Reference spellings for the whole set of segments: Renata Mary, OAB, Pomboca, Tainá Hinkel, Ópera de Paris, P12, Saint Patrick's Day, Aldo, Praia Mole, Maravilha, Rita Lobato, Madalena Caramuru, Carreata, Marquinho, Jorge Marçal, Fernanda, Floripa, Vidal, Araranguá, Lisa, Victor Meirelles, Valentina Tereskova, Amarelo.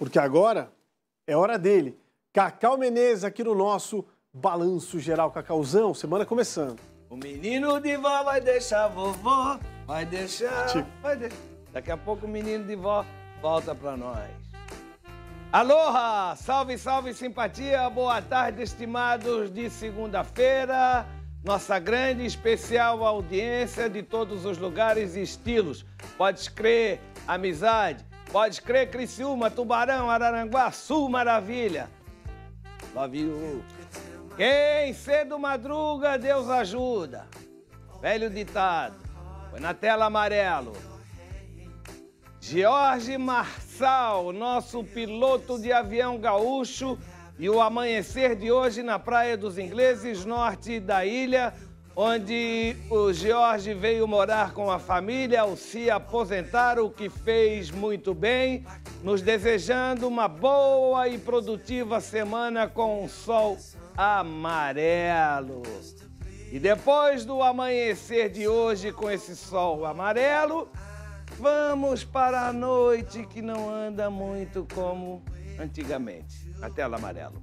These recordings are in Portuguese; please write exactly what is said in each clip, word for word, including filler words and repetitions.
porque agora é hora dele. Cacau Menezes aqui no nosso Balanço Geral Cacauzão, semana começando. O menino de vó vai deixar a vovó, vai deixar, tipo. vai deixar. Daqui a pouco o menino de vó volta pra nós. Aloha! Salve, salve, simpatia! Boa tarde, estimados de segunda-feira. Nossa grande e especial audiência de todos os lugares e estilos. Podes crer, amizade. Podes crer, Criciúma, Tubarão, Araranguá, Sul, Maravilha. Love you. Quem cedo madruga, Deus ajuda. Velho ditado. Foi na tela amarelo. Jorge Marçal, nosso piloto de avião gaúcho, e o amanhecer de hoje na Praia dos Ingleses, norte da ilha, onde o Jorge veio morar com a família ao se aposentar, o que fez muito bem, nos desejando uma boa e produtiva semana com um sol amarelo. E depois do amanhecer de hoje com esse sol amarelo, vamos para a noite que não anda muito como antigamente. A tela amarelo.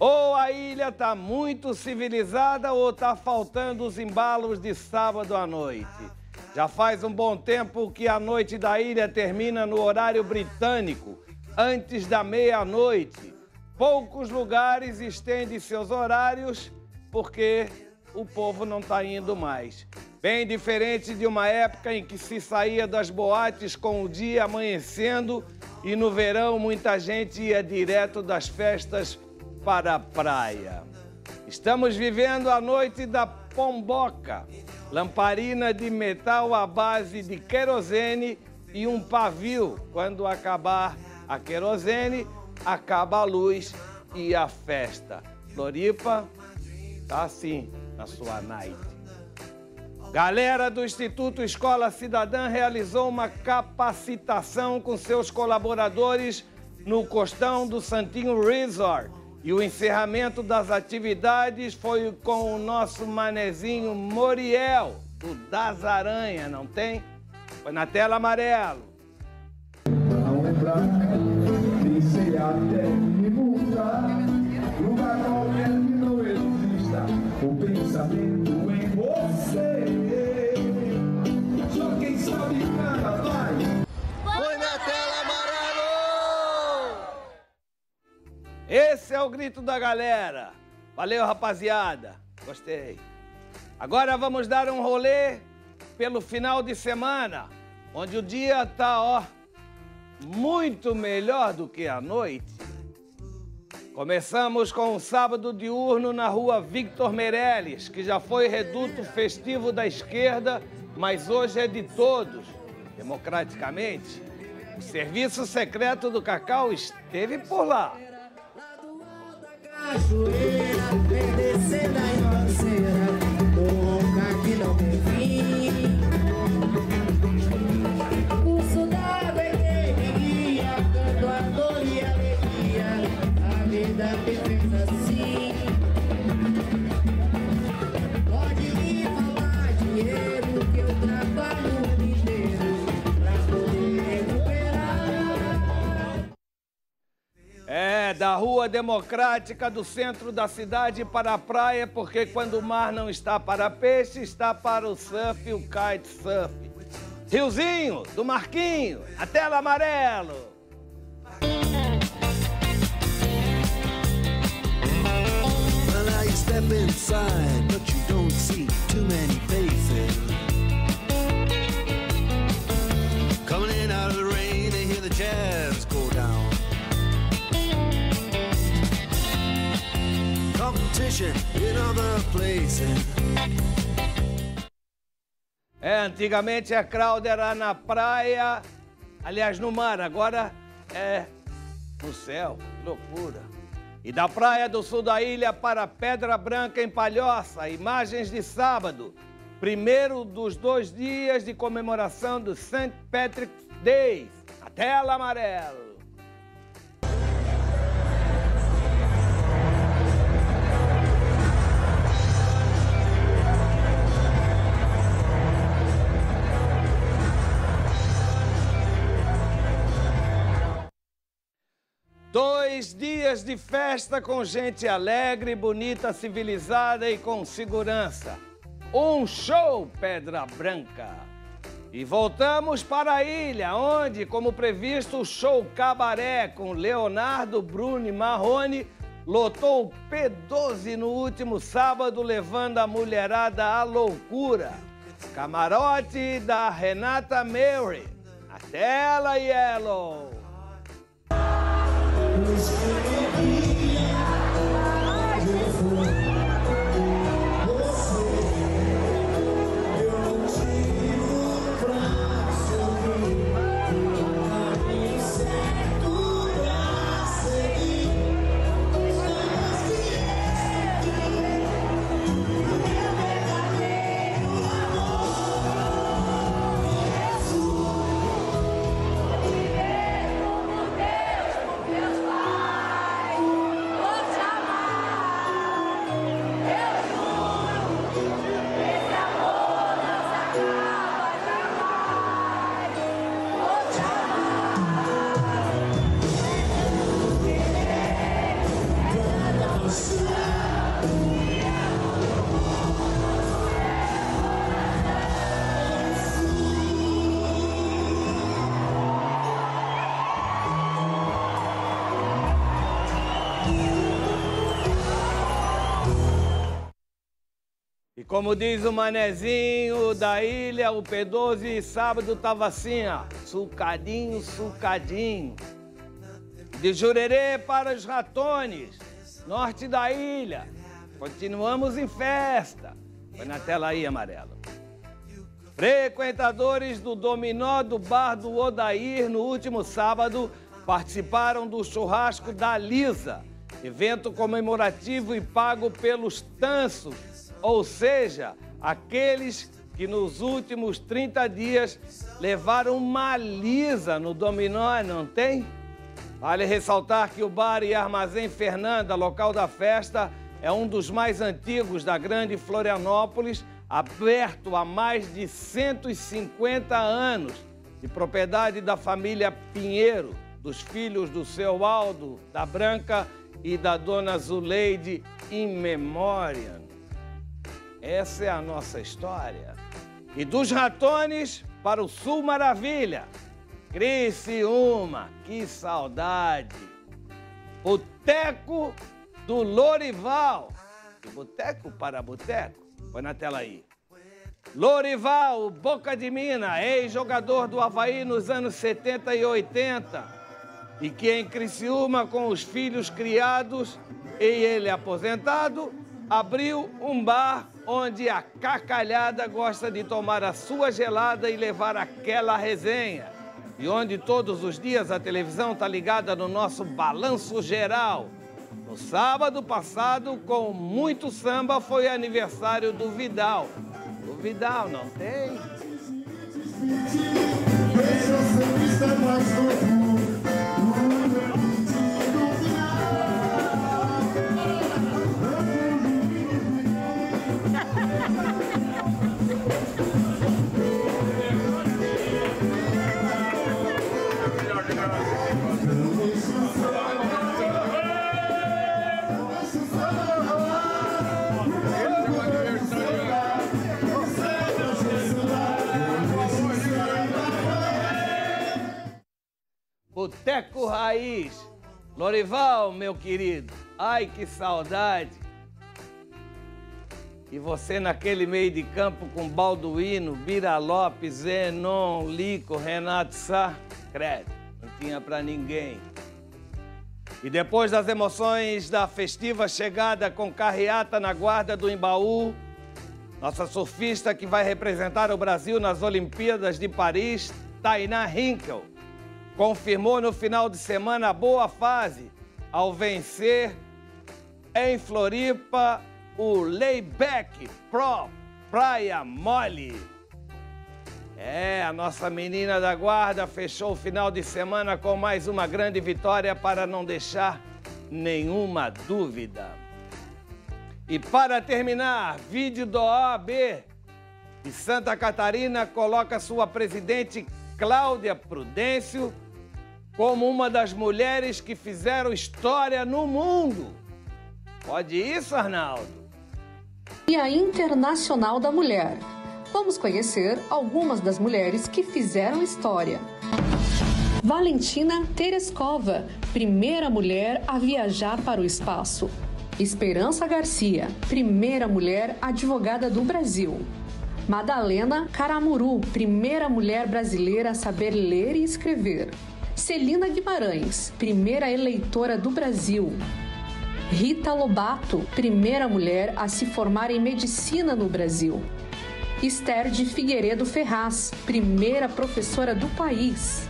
Ou a ilha tá muito civilizada ou tá faltando os embalos de sábado à noite. Já faz um bom tempo que a noite da ilha termina no horário britânico, antes da meia-noite. Poucos lugares estendem seus horários porque o povo não está indo mais. Bem diferente de uma época em que se saía das boates com o dia amanhecendo e no verão muita gente ia direto das festas para a praia. Estamos vivendo a noite da Pomboca, lamparina de metal à base de querosene e um pavio. Quando acabar a querosene, acaba a luz e a festa. Floripa tá assim na sua night. Galera do Instituto Escola Cidadã realizou uma capacitação com seus colaboradores no costão do Santinho Resort. E o encerramento das atividades foi com o nosso manezinho Moriel, do Das Aranhas, não tem? Foi na tela amarelo. O pensamento em você, só quem sabe nada vai. Foi na tela amarelo! Esse é o grito da galera. Valeu, rapaziada. Gostei. Agora vamos dar um rolê pelo final de semana, onde o dia tá, ó, muito melhor do que a noite. Começamos com um sábado diurno na rua Victor Meirelles, que já foi reduto festivo da esquerda, mas hoje é de todos, democraticamente. O serviço secreto do Cacau esteve por lá. É, da Rua Democrática do centro da cidade para a praia, porque quando o mar não está para peixe, está para o surf e o kitesurf. Riozinho, do Marquinho, a tela amarelo. Step inside, but you don't see too many faces. Coming in out of the rain, they hear the jazz go down. Competition in other places. É, antigamente a Cláudia era na praia, aliás no mar, agora é no céu, que loucura. E da Praia do Sul da Ilha para Pedra Branca em Palhoça, imagens de sábado, primeiro dos dois dias de comemoração do Saint Patrick's Day, a tela amarela. Dois dias de festa com gente alegre, bonita, civilizada e com segurança. Um show, Pedra Branca. E voltamos para a ilha, onde, como previsto, o show Cabaré com Leonardo Bruni Marrone lotou o P doze no último sábado, levando a mulherada à loucura. Camarote da Renata Mary. A tela, Yellow. Como diz o manezinho da ilha, o P doze sábado tava assim, ó, sucadinho, sucadinho. De Jurerê para os Ratones, norte da ilha. Continuamos em festa. Foi na tela aí, amarelo. Frequentadores do Dominó do Bar do Odair, no último sábado, participaram do churrasco da Lisa, evento comemorativo e pago pelos tanços, ou seja, aqueles que nos últimos trinta dias levaram uma lisa no Dominó, não tem? Vale ressaltar que o bar e armazém Fernanda, local da festa, é um dos mais antigos da grande Florianópolis, aberto há mais de cento e cinquenta anos, de propriedade da família Pinheiro, dos filhos do seu Aldo, da Branca e da dona Zuleide, in memoriam. Essa é a nossa história. E dos Ratones para o Sul, Maravilha. Criciúma, que saudade. Boteco do Lorival. De boteco para boteco. Põe na tela aí. Lorival, boca de mina, ex-jogador do Avaí nos anos setenta e oitenta. E que em Criciúma, com os filhos criados e ele aposentado, abriu um bar onde a cacalhada gosta de tomar a sua gelada e levar aquela resenha. E onde todos os dias a televisão está ligada no nosso Balanço Geral. No sábado passado, com muito samba, foi aniversário do Vidal. O Vidal não tem? Boteco Raiz. Lorival, meu querido, ai que saudade. E você naquele meio de campo com Balduíno, Bira Lopes, Zenon, Lico, Renato Sá, credo, não tinha pra ninguém. E depois das emoções da festiva chegada com carreata na guarda do Embaú, nossa surfista que vai representar o Brasil nas Olimpíadas de Paris, Tainá Hinkel, confirmou no final de semana a boa fase ao vencer em Floripa o Layback Pro Praia Mole. É, a nossa menina da guarda fechou o final de semana com mais uma grande vitória para não deixar nenhuma dúvida. E para terminar, vídeo da O A B. E Santa Catarina coloca sua presidente Cláudia Prudêncio como uma das mulheres que fizeram história no mundo. Pode isso, Arnaldo? Dia Internacional da Mulher. Vamos conhecer algumas das mulheres que fizeram história. Valentina Tereskova, primeira mulher a viajar para o espaço. Esperança Garcia, primeira mulher advogada do Brasil. Madalena Caramuru, primeira mulher brasileira a saber ler e escrever. Celina Guimarães, primeira eleitora do Brasil. Rita Lobato, primeira mulher a se formar em medicina no Brasil. Esther de Figueiredo Ferraz, primeira professora do país.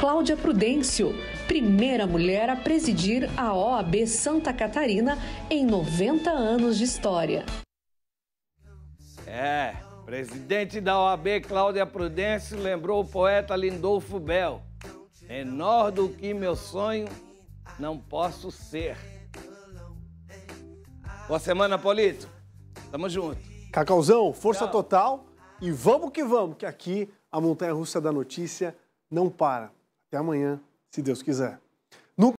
Cláudia Prudêncio, primeira mulher a presidir a O A B Santa Catarina em noventa anos de história. É, presidente da O A B Cláudia Prudêncio lembrou o poeta Lindolfo Bell. Menor do que meu sonho, não posso ser. Boa semana, Paulito. Tamo junto. Cacauzão, força total e vamos que vamos, que aqui a montanha-russa da notícia não para. Até amanhã, se Deus quiser.